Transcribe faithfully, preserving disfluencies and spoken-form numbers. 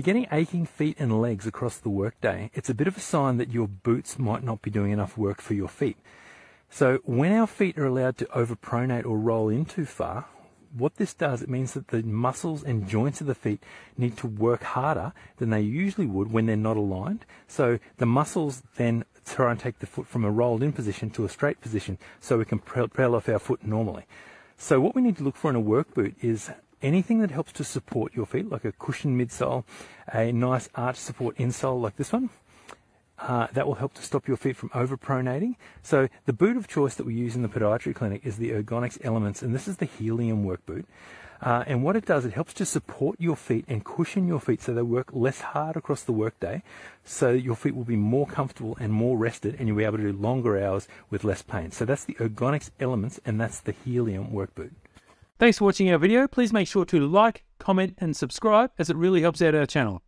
you're getting aching feet and legs across the workday, it's a bit of a sign that your boots might not be doing enough work for your feet. So when our feet are allowed to overpronate or roll in too far, what this does, it means that the muscles and joints of the feet need to work harder than they usually would when they're not aligned. So the muscles then try and take the foot from a rolled in position to a straight position so we can propel off our foot normally. So what we need to look for in a work boot is anything that helps to support your feet, like a cushioned midsole, a nice arch support insole like this one. Uh, that will help to stop your feet from overpronating. So the boot of choice that we use in the podiatry clinic is the Ergonx Elements, and this is the Helium Work Boot. Uh, and what it does, it helps to support your feet and cushion your feet so they work less hard across the workday, so that your feet will be more comfortable and more rested, and you'll be able to do longer hours with less pain. So that's the Ergonx Elements, and that's the Helium Work Boot. Thanks for watching our video. Please make sure to like, comment, and subscribe, as it really helps out our channel.